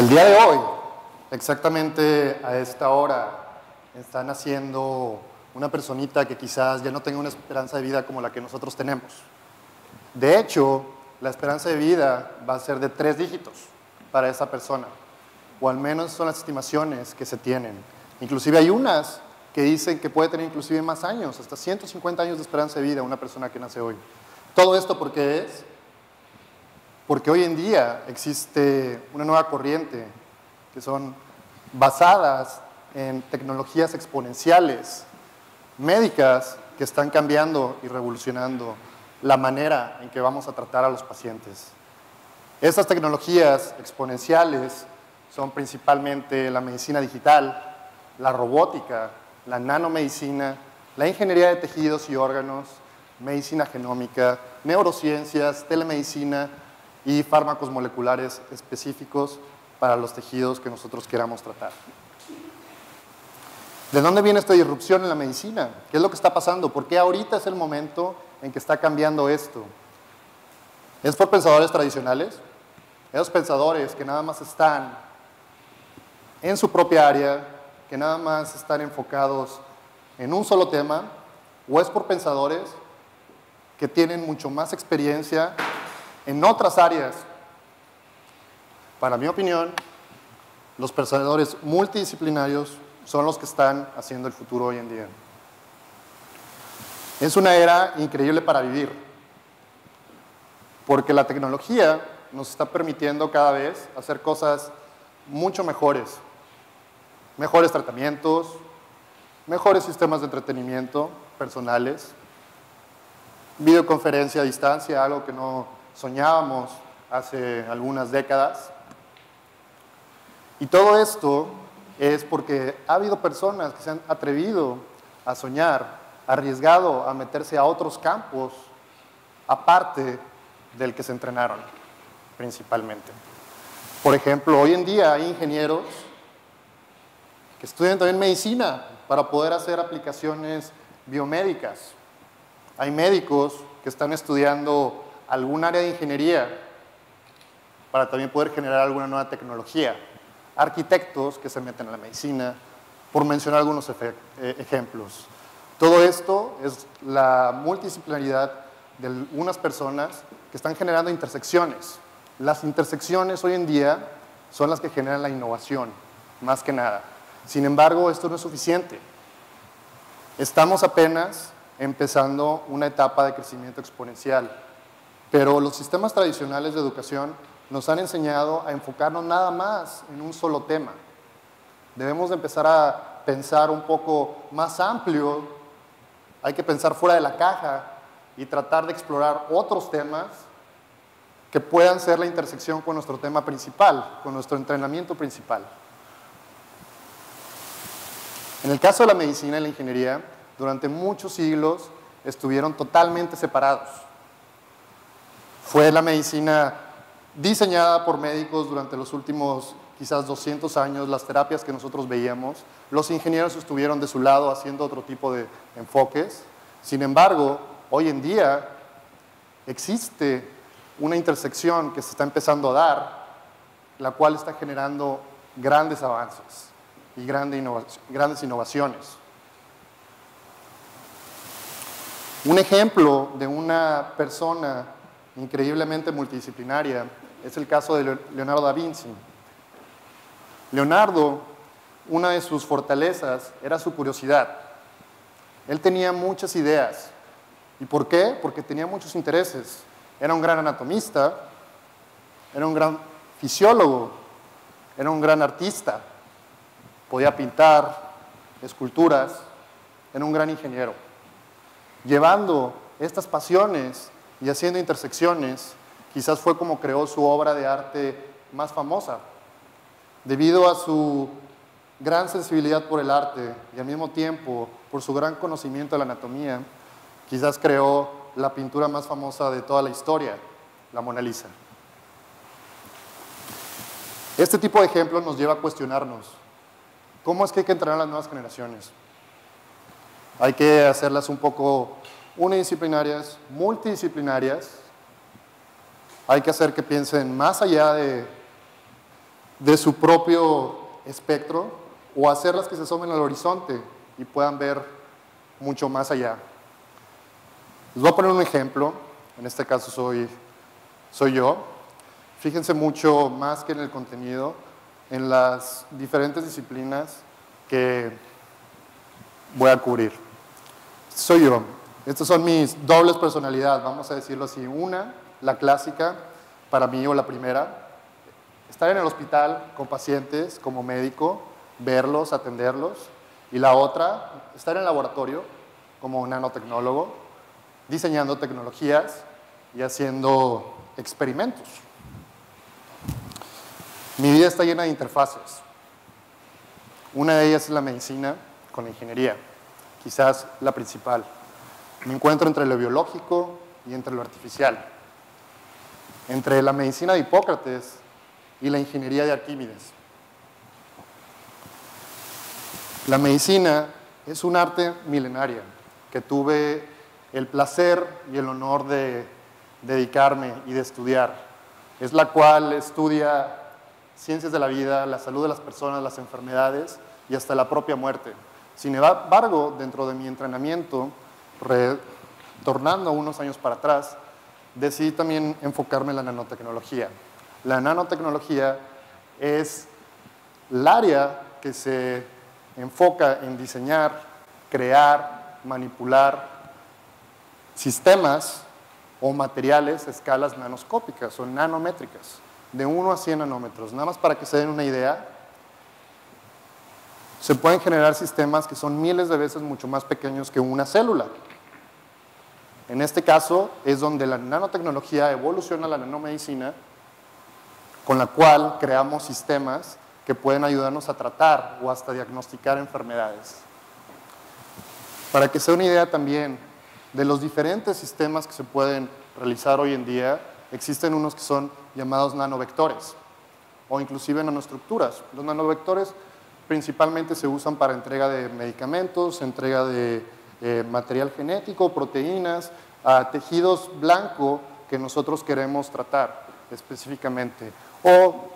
El día de hoy, exactamente a esta hora, está naciendo una personita que quizás ya no tenga una esperanza de vida como la que nosotros tenemos. De hecho, la esperanza de vida va a ser de 3 dígitos para esa persona, o al menos son las estimaciones que se tienen. Inclusive hay unas que dicen que puede tener inclusive más años, hasta 150 años de esperanza de vida una persona que nace hoy. Todo esto porque es... porque hoy en día existe una nueva corriente que son basadas en tecnologías exponenciales médicas que están cambiando y revolucionando la manera en que vamos a tratar a los pacientes. Estas tecnologías exponenciales son principalmente la medicina digital, la robótica, la nanomedicina, la ingeniería de tejidos y órganos, medicina genómica, neurociencias, telemedicina, y fármacos moleculares específicos para los tejidos que nosotros queramos tratar. ¿De dónde viene esta disrupción en la medicina? ¿Qué es lo que está pasando? ¿Por qué ahorita es el momento en que está cambiando esto? ¿Es por pensadores tradicionales? Esos pensadores que nada más están en su propia área, que nada más están enfocados en un solo tema, o es por pensadores que tienen mucho más experiencia en otras áreas. Para mi opinión, los pensadores multidisciplinarios son los que están haciendo el futuro hoy en día. Es una era increíble para vivir, porque la tecnología nos está permitiendo cada vez hacer cosas mucho mejores. Mejores tratamientos, mejores sistemas de entretenimiento personales, videoconferencia a distancia, algo que no soñábamos hace algunas décadas. Y todo esto es porque ha habido personas que se han atrevido a soñar, arriesgado a meterse a otros campos aparte del que se entrenaron principalmente. Por ejemplo, hoy en día hay ingenieros que estudian también medicina para poder hacer aplicaciones biomédicas. Hay médicos que están estudiando algún área de ingeniería para también poder generar alguna nueva tecnología. Arquitectos que se meten a la medicina, por mencionar algunos ejemplos. Todo esto es la multidisciplinaridad de unas personas que están generando intersecciones. Las intersecciones hoy en día son las que generan la innovación, más que nada. Sin embargo, esto no es suficiente. Estamos apenas empezando una etapa de crecimiento exponencial. Pero los sistemas tradicionales de educación nos han enseñado a enfocarnos nada más en un solo tema. Debemos de empezar a pensar un poco más amplio, hay que pensar fuera de la caja y tratar de explorar otros temas que puedan ser la intersección con nuestro tema principal, con nuestro entrenamiento principal. En el caso de la medicina y la ingeniería, durante muchos siglos estuvieron totalmente separados. Fue la medicina diseñada por médicos durante los últimos quizás 200 años, las terapias que nosotros veíamos. Los ingenieros estuvieron de su lado haciendo otro tipo de enfoques. Sin embargo, hoy en día existe una intersección que se está empezando a dar, la cual está generando grandes avances y grandes innovaciones. Un ejemplo de una persona increíblemente multidisciplinaria es el caso de Leonardo da Vinci. Leonardo, una de sus fortalezas era su curiosidad. Él tenía muchas ideas. ¿Y por qué? Porque tenía muchos intereses. Era un gran anatomista, era un gran fisiólogo, era un gran artista, podía pintar esculturas, era un gran ingeniero. Llevando estas pasiones y haciendo intersecciones, quizás fue como creó su obra de arte más famosa. Debido a su gran sensibilidad por el arte y al mismo tiempo por su gran conocimiento de la anatomía, quizás creó la pintura más famosa de toda la historia, la Mona Lisa. Este tipo de ejemplos nos lleva a cuestionarnos, ¿cómo es que hay que entrenar a las nuevas generaciones? Hay que hacerlas un poco unidisciplinarias, multidisciplinarias, hay que hacer que piensen más allá de de su propio espectro, o hacerlas que se asomen al horizonte y puedan ver mucho más allá. Les voy a poner un ejemplo, en este caso soy yo. Fíjense mucho más que en el contenido, en las diferentes disciplinas que voy a cubrir. Soy yo. Estas son mis dobles personalidades, vamos a decirlo así. Una, la clásica, para mí, o la primera, estar en el hospital con pacientes como médico, verlos, atenderlos. Y la otra, estar en el laboratorio como nanotecnólogo, diseñando tecnologías y haciendo experimentos. Mi vida está llena de interfaces. Una de ellas es la medicina con la ingeniería, quizás la principal. Me encuentro entre lo biológico y entre lo artificial, entre la medicina de Hipócrates y la ingeniería de Arquímedes. La medicina es un arte milenaria que tuve el placer y el honor de dedicarme y de estudiar. Es la cual estudia ciencias de la vida, la salud de las personas, las enfermedades y hasta la propia muerte. Sin embargo, dentro de mi entrenamiento, retornando unos años para atrás, decidí también enfocarme en la nanotecnología. La nanotecnología es el área que se enfoca en diseñar, crear, manipular sistemas o materiales a escalas nanoscópicas o nanométricas, de 1 a 100 nanómetros. Nada más para que se den una idea, se pueden generar sistemas que son miles de veces mucho más pequeños que una célula. En este caso es donde la nanotecnología evoluciona la nanomedicina, con la cual creamos sistemas que pueden ayudarnos a tratar o hasta diagnosticar enfermedades. Para que sea una idea también de los diferentes sistemas que se pueden realizar hoy en día, existen unos que son llamados nanovectores o inclusive nanoestructuras. Los nanovectores principalmente se usan para entrega de medicamentos, entrega de material genético, proteínas, a tejidos blanco que nosotros queremos tratar específicamente. O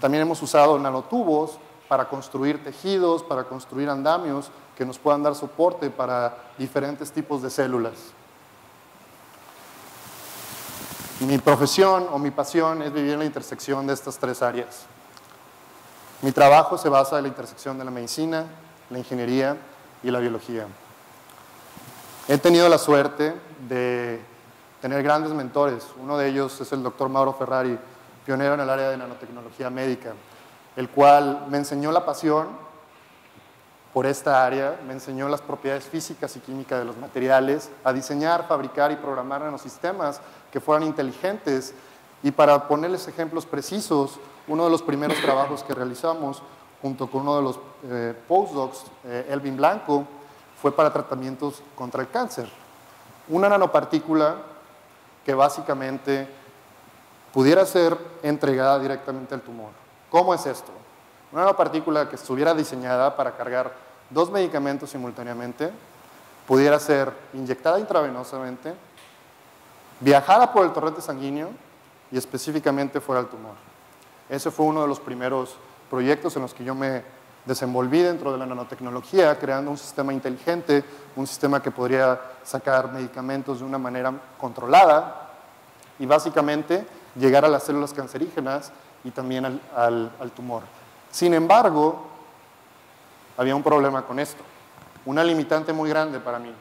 también hemos usado nanotubos para construir tejidos, para construir andamios que nos puedan dar soporte para diferentes tipos de células. Mi profesión o mi pasión es vivir en la intersección de estas tres áreas. Mi trabajo se basa en la intersección de la medicina, la ingeniería y la biología. He tenido la suerte de tener grandes mentores. Uno de ellos es el doctor Mauro Ferrari, pionero en el área de nanotecnología médica, el cual me enseñó la pasión por esta área, me enseñó las propiedades físicas y químicas de los materiales, a diseñar, fabricar y programar nanosistemas que fueran inteligentes. Y para ponerles ejemplos precisos, uno de los primeros trabajos que realizamos, junto con uno de los postdocs, Elvin Blanco, fue para tratamientos contra el cáncer. Una nanopartícula que básicamente pudiera ser entregada directamente al tumor. ¿Cómo es esto? Una nanopartícula que estuviera diseñada para cargar 2 medicamentos simultáneamente, pudiera ser inyectada intravenosamente, viajara por el torrente sanguíneo y específicamente fuera al tumor. Ese fue uno de los primeros proyectos en los que yo me desenvolví dentro de la nanotecnología, creando un sistema inteligente, un sistema que podría sacar medicamentos de una manera controlada y básicamente llegar a las células cancerígenas y también al tumor. Sin embargo, había un problema con esto, una limitante muy grande para mí.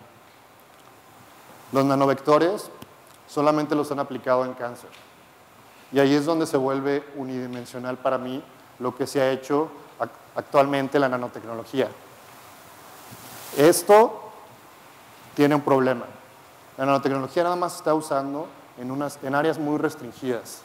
Los nanovectores solamente los han aplicado en cáncer. Y ahí es donde se vuelve unidimensional para mí lo que se ha hecho actualmente la nanotecnología. Esto tiene un problema. La nanotecnología nada más se está usando en áreas muy restringidas.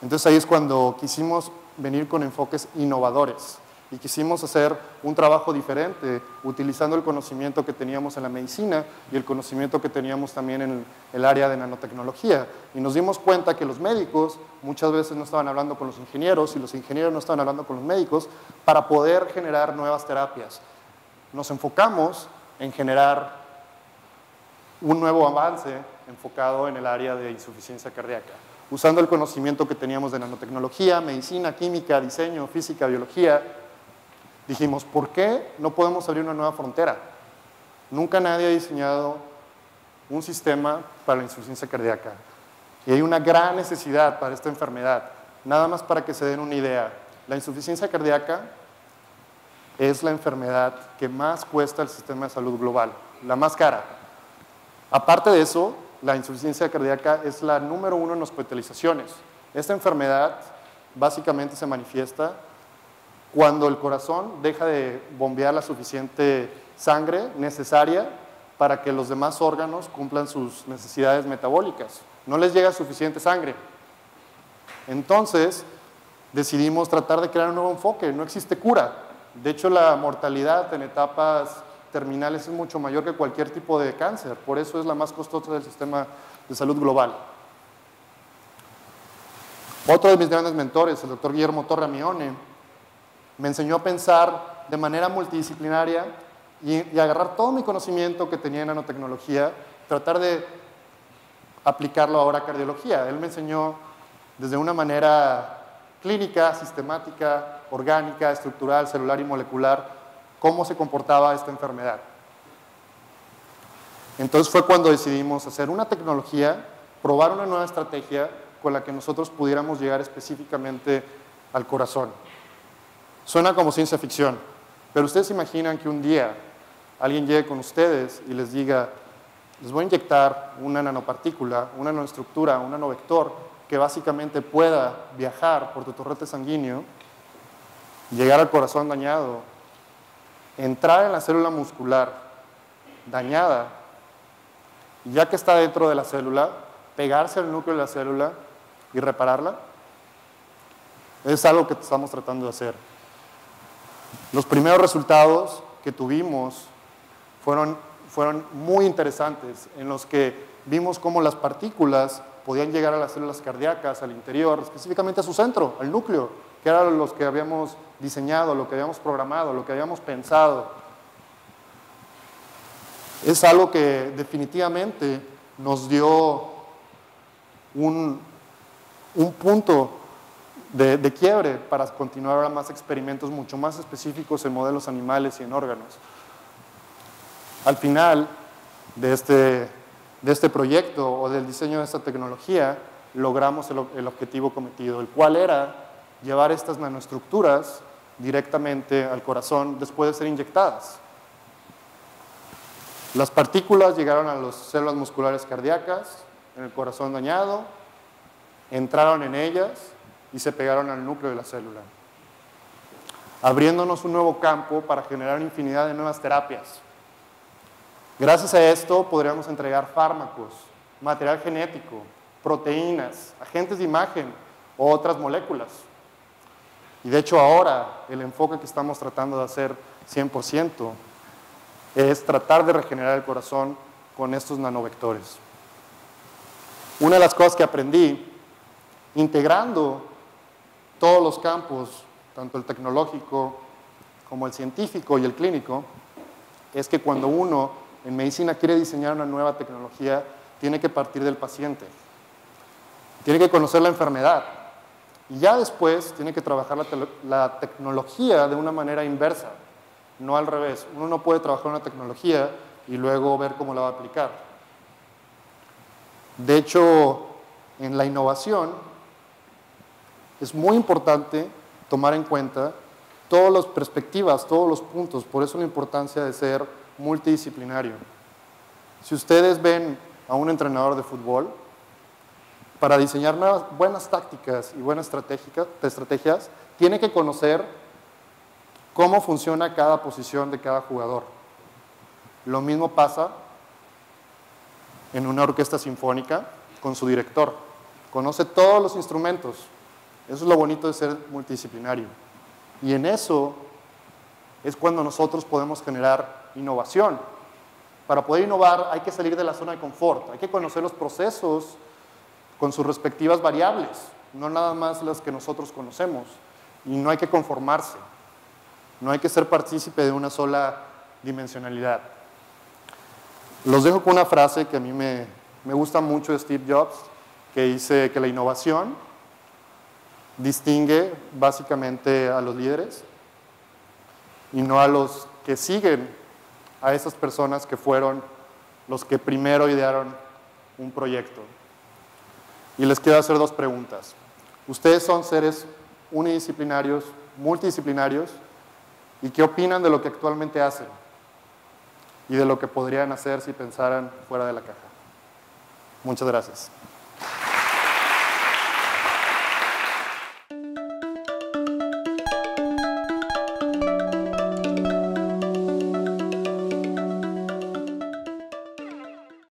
Entonces ahí es cuando quisimos venir con enfoques innovadores y quisimos hacer un trabajo diferente utilizando el conocimiento que teníamos en la medicina y el conocimiento que teníamos también en el área de nanotecnología. Y nos dimos cuenta que los médicos muchas veces no estaban hablando con los ingenieros y los ingenieros no estaban hablando con los médicos para poder generar nuevas terapias. Nos enfocamos en generar un nuevo avance enfocado en el área de insuficiencia cardíaca, usando el conocimiento que teníamos de nanotecnología, medicina, química, diseño, física, biología, dijimos, ¿por qué no podemos abrir una nueva frontera? Nunca nadie ha diseñado un sistema para la insuficiencia cardíaca. Y hay una gran necesidad para esta enfermedad. Nada más para que se den una idea, la insuficiencia cardíaca es la enfermedad que más cuesta al sistema de salud global, la más cara. Aparte de eso, la insuficiencia cardíaca es la número 1 en hospitalizaciones. Esta enfermedad básicamente se manifiesta cuando el corazón deja de bombear la suficiente sangre necesaria para que los demás órganos cumplan sus necesidades metabólicas. No les llega suficiente sangre. Entonces, decidimos tratar de crear un nuevo enfoque. No existe cura. De hecho, la mortalidad en etapas terminales es mucho mayor que cualquier tipo de cáncer. Por eso es la más costosa del sistema de salud global. Otro de mis grandes mentores, el doctor Guillermo Torre Mione, me enseñó a pensar de manera multidisciplinaria y agarrar todo mi conocimiento que tenía en nanotecnología, tratar de aplicarlo ahora a cardiología. Él me enseñó desde una manera clínica, sistemática, orgánica, estructural, celular y molecular, cómo se comportaba esta enfermedad. Entonces fue cuando decidimos hacer una tecnología, probar una nueva estrategia con la que nosotros pudiéramos llegar específicamente al corazón. Suena como ciencia ficción, pero ustedes se imaginan que un día alguien llegue con ustedes y les diga, les voy a inyectar una nanopartícula, una nanoestructura, un nanovector, que básicamente pueda viajar por tu torrente sanguíneo, llegar al corazón dañado, entrar en la célula muscular dañada, y ya que está dentro de la célula, pegarse al núcleo de la célula y repararla, es algo que estamos tratando de hacer. Los primeros resultados que tuvimos fueron muy interesantes, en los que vimos cómo las partículas podían llegar a las células cardíacas, al interior, específicamente a su centro, al núcleo, que era los que habíamos diseñado, lo que habíamos programado, lo que habíamos pensado. Es algo que definitivamente nos dio un punto de quiebre para continuar ahora más experimentos mucho más específicos en modelos animales y en órganos. Al final de este proyecto o del diseño de esta tecnología, logramos el objetivo cometido, el cual era llevar estas nanoestructuras directamente al corazón después de ser inyectadas. Las partículas llegaron a las células musculares cardíacas, en el corazón dañado, entraron en ellas y se pegaron al núcleo de la célula, abriéndonos un nuevo campo para generar infinidad de nuevas terapias. Gracias a esto podríamos entregar fármacos, material genético, proteínas, agentes de imagen u otras moléculas. Y de hecho ahora el enfoque que estamos tratando de hacer 100% es tratar de regenerar el corazón con estos nanovectores. Una de las cosas que aprendí, integrando todos los campos, tanto el tecnológico como el científico y el clínico, es que cuando uno en medicina quiere diseñar una nueva tecnología, tiene que partir del paciente. Tiene que conocer la enfermedad. Y ya después tiene que trabajar la tecnología de una manera inversa, no al revés. Uno no puede trabajar una tecnología y luego ver cómo la va a aplicar. De hecho, en la innovación es muy importante tomar en cuenta todas las perspectivas, todos los puntos. Por eso la importancia de ser multidisciplinario. Si ustedes ven a un entrenador de fútbol, para diseñar buenas tácticas y buenas estrategias, tiene que conocer cómo funciona cada posición de cada jugador. Lo mismo pasa en una orquesta sinfónica con su director. Conoce todos los instrumentos. Eso es lo bonito de ser multidisciplinario. Y en eso es cuando nosotros podemos generar innovación. Para poder innovar hay que salir de la zona de confort, hay que conocer los procesos con sus respectivas variables, no nada más las que nosotros conocemos, y no hay que conformarse, no hay que ser partícipe de una sola dimensionalidad. Los dejo con una frase que a mí me gusta mucho de Steve Jobs, que dice que la innovación distingue básicamente a los líderes y no a los que siguen a esas personas que fueron los que primero idearon un proyecto. Y les quiero hacer dos preguntas. Ustedes son seres unidisciplinarios, multidisciplinarios, ¿y qué opinan de lo que actualmente hacen? Y de lo que podrían hacer si pensaran fuera de la caja. Muchas gracias.